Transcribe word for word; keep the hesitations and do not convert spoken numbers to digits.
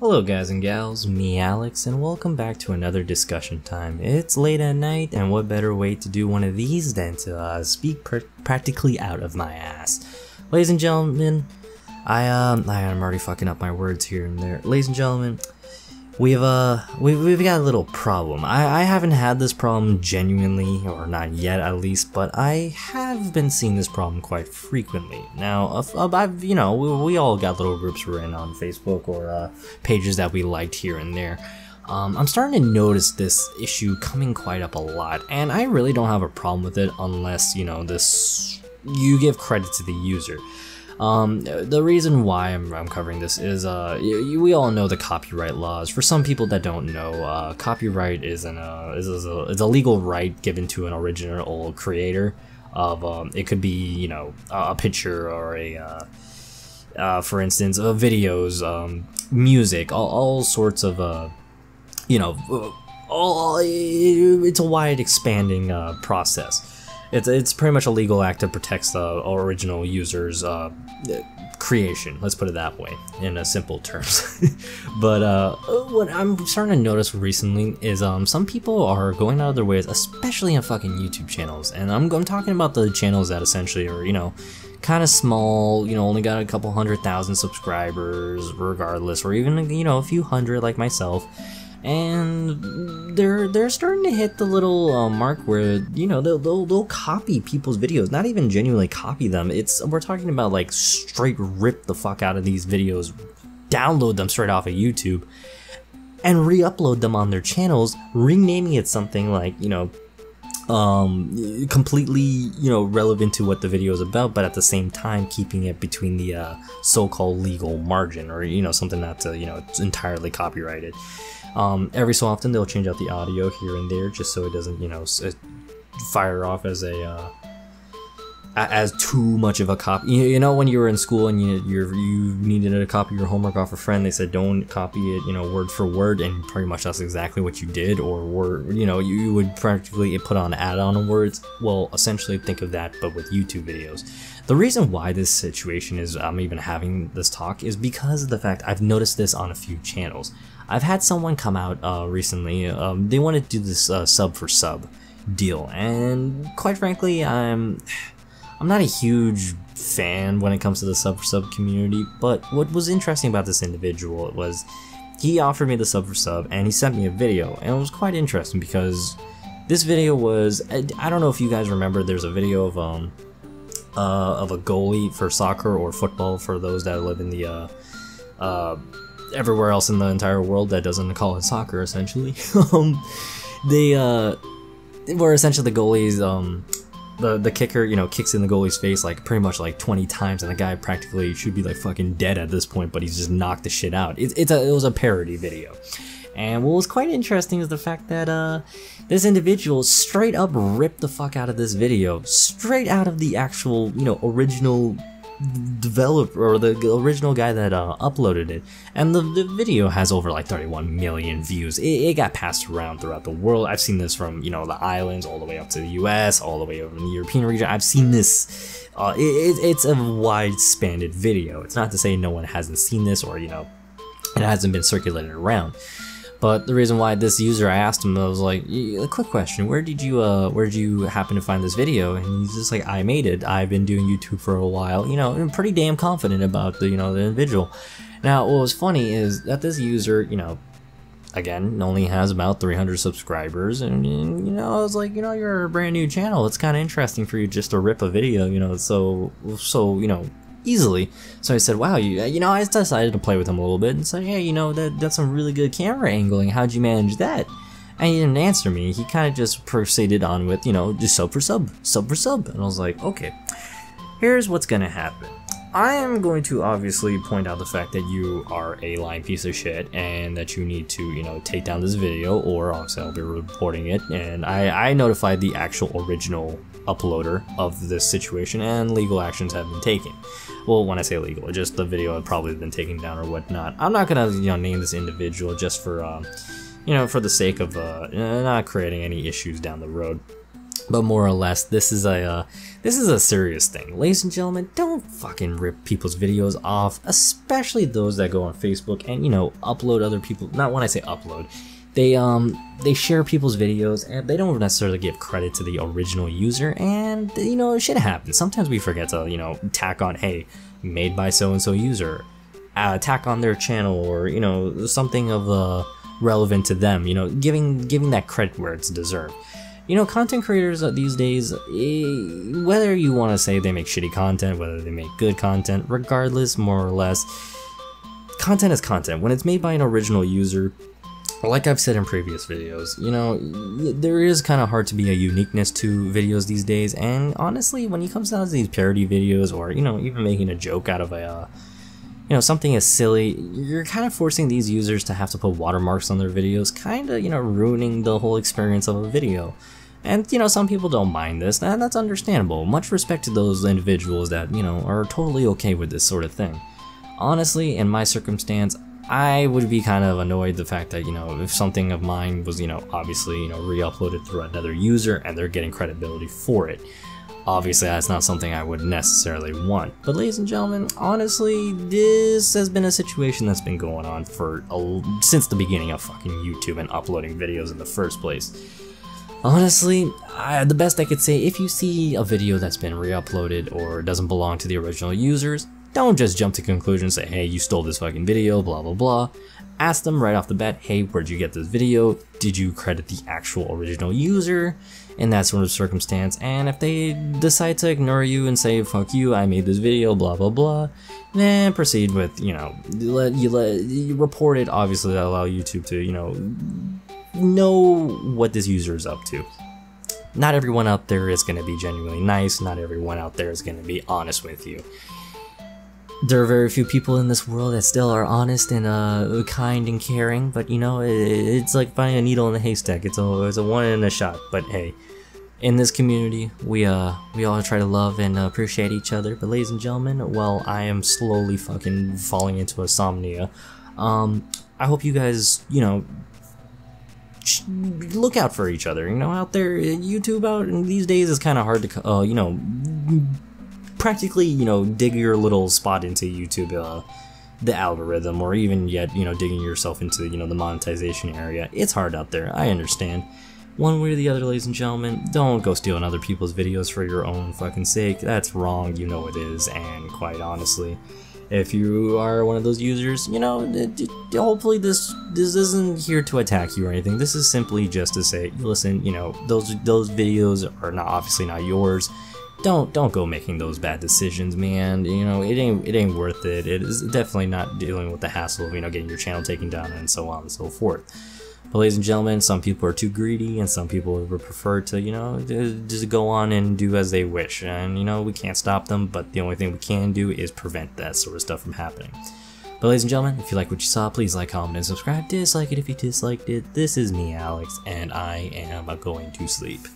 Hello guys and gals, me Alex, and welcome back to another discussion time. It's late at night, and what better way to do one of these than to uh, speak pr practically out of my ass. Ladies and gentlemen, I um, I am already fucking up my words here and there. Ladies and gentlemen, we've uh, we've, we've got a little problem. I I haven't had this problem genuinely, or not yet at least, but I have been seeing this problem quite frequently. Now, I've, I've you know, we, we all got little groups we're in on Facebook, or uh, pages that we liked here and there. Um, I'm starting to notice this issue coming quite up a lot, and I really don't have a problem with it unless, you know, this you give credit to the user. Um, the reason why I'm, I'm covering this is, uh, you, we all know the copyright laws. For some people that don't know, uh, copyright is an, uh, is, is a, is a legal right given to an original creator of, um, it could be, you know, a picture or a, uh, uh, for instance, uh, videos, um, music, all, all sorts of, uh, you know, all, it's a wide expanding, uh, process. It's, it's pretty much a legal act that protects the original user's uh, creation, let's put it that way, in a simple terms. But uh, what I'm starting to notice recently is um, some people are going out of their ways, especially on fucking YouTube channels, and I'm, I'm talking about the channels that essentially are, you know, kind of small, you know, only got a couple hundred thousand subscribers regardless, or even, you know, a few hundred like myself. And they're they're starting to hit the little uh, mark where, you know, they'll, they'll they'll copy people's videos, not even genuinely copy them. It's we're talking about like straight rip the fuck out of these videos, download them straight off of YouTube, and re-upload them on their channels, renaming it something like, you know, um, completely, you know, relevant to what the video is about, but at the same time keeping it between the uh, so-called legal margin, or, you know, something that's uh, you know, it's entirely copyrighted. Um, every so often they'll change out the audio here and there just so it doesn't, you know, fire off as a uh, as too much of a copy. You know, when you were in school and you you're, you needed to copy your homework off a friend, they said don't copy it, you know, word for word, and pretty much that's exactly what you did. Or word, you know, you would practically put on add-on words. Well, essentially think of that, but with YouTube videos. The reason why this situation is I'm even having this talk is because of the fact I've noticed this on a few channels. I've had someone come out uh, recently, um, they wanted to do this uh, sub for sub deal, and quite frankly, I'm I'm not a huge fan when it comes to the sub for sub community, but what was interesting about this individual was he offered me the sub for sub, and he sent me a video, and it was quite interesting because this video was, I, I don't know if you guys remember, there's a video of, um, uh, of a goalie for soccer or football for those that live in the, uh, uh, everywhere else in the entire world that doesn't call it soccer, essentially. um, they uh, were essentially the goalies, um, the, the kicker, you know, kicks in the goalie's face like pretty much like twenty times, and the guy practically should be like fucking dead at this point, but he's just knocked the shit out. It, it's a, it was a parody video. And what was quite interesting is the fact that uh, this individual straight up ripped the fuck out of this video, straight out of the actual, you know, original developer, or the original guy that uh, uploaded it, and the, the video has over like thirty-one million views. It, it got passed around throughout the world. I've seen this from, you know, the islands all the way up to the U S, all the way over in the European region. I've seen this. Uh, it, it, it's a wide-spanned video. It's not to say no one hasn't seen this, or, you know, it hasn't been circulated around. But the reason why this user, I asked him, I was like, a quick question, where did you, uh, where did you happen to find this video? And he's just like, I made it, I've been doing YouTube for a while, you know, and I'm pretty damn confident about the, you know, the individual. Now, what was funny is that this user, you know, again, only has about three hundred subscribers, and, you know, I was like, you know, you're a brand new channel, it's kind of interesting for you just to rip a video, you know, so, so, you know, easily. So I said, wow, you you know, I decided to play with him a little bit and said, hey, you know, that that's some really good camera angling, how'd you manage that? And he didn't answer me. He kind of just proceeded on with, you know, just sub for sub, sub for sub. And I was like, okay, here's what's gonna happen. I am going to obviously point out the fact that you are a lying piece of shit and that you need to, you know, take down this video, or obviously I'll be reporting it. And I, I notified the actual original uploader of this situation, and legal actions have been taken. Well, when I say legal, just the video had probably been taken down or whatnot. I'm not gonna, you know, name this individual just for, um, you know, for the sake of uh, not creating any issues down the road. But more or less, this is a uh, this is a serious thing, ladies and gentlemen. Don't fucking rip people's videos off, especially those that go on Facebook and, you know, upload other people. Not when I say upload, they um they share people's videos and they don't necessarily give credit to the original user. And, you know, shit happens. Sometimes we forget to, you know, tack on, hey, made by so and so user, uh, tack on their channel, or, you know, something of uh, relevant to them. You know, giving giving that credit where it's deserved. You know, content creators these days, whether you want to say they make shitty content, whether they make good content, regardless, more or less, content is content. When it's made by an original user, like I've said in previous videos, you know, there is kind of hard to be a uniqueness to videos these days. And honestly, when it comes down to these parody videos, or, you know, even making a joke out of a, uh, you know, something is silly, you're kind of forcing these users to have to put watermarks on their videos, kind of, you know, ruining the whole experience of a video. And, you know, some people don't mind this, and that's understandable. Much respect to those individuals that, you know, are totally okay with this sort of thing. Honestly, in my circumstance, I would be kind of annoyed the fact that, you know, if something of mine was, you know, obviously, you know, re-uploaded through another user and they're getting credibility for it. Obviously, that's not something I would necessarily want. But ladies and gentlemen, honestly, this has been a situation that's been going on for a, since the beginning of fucking YouTube and uploading videos in the first place. Honestly, I, the best I could say, if you see a video that's been re-uploaded or doesn't belong to the original users, don't just jump to conclusions, say, hey, you stole this fucking video, blah, blah, blah. Ask them right off the bat, hey, where'd you get this video? Did you credit the actual original user? In that sort of circumstance. And if they decide to ignore you and say, fuck you, I made this video, blah, blah, blah, then proceed with, you know, you let, you let, you report it, obviously, to allow YouTube to, you know, know what this user is up to. Not everyone out there is going to be genuinely nice. Not everyone out there is going to be honest with you. There are very few people in this world that still are honest and uh, kind and caring, but, you know, it, it's like finding a needle in a haystack. It's a, it's a one in a shot. But hey, in this community, we uh we all try to love and appreciate each other. But ladies and gentlemen, while I am slowly fucking falling into insomnia, um, I hope you guys, you know, look out for each other. You know, out there, YouTube out and these days is kind of hard to, uh, you know, practically, you know, dig your little spot into YouTube, uh, the algorithm, or even yet, you know, digging yourself into, you know, the monetization area. It's hard out there, I understand. One way or the other, ladies and gentlemen, don't go stealing other people's videos for your own fucking sake. That's wrong, you know it is, and quite honestly, if you are one of those users, you know, hopefully this this isn't here to attack you or anything. This is simply just to say, listen, you know, those those videos are not obviously not yours. Don't don't go making those bad decisions, man. You know, it ain't it ain't worth it. It is definitely not dealing with the hassle of, you know, getting your channel taken down and so on and so forth. But ladies and gentlemen, some people are too greedy, and some people would prefer to, you know, just go on and do as they wish. And, you know, we can't stop them, but the only thing we can do is prevent that sort of stuff from happening. But ladies and gentlemen, if you like what you saw, please like, comment, and subscribe. Dislike it if you disliked it. This is me, Alex, and I am going to sleep.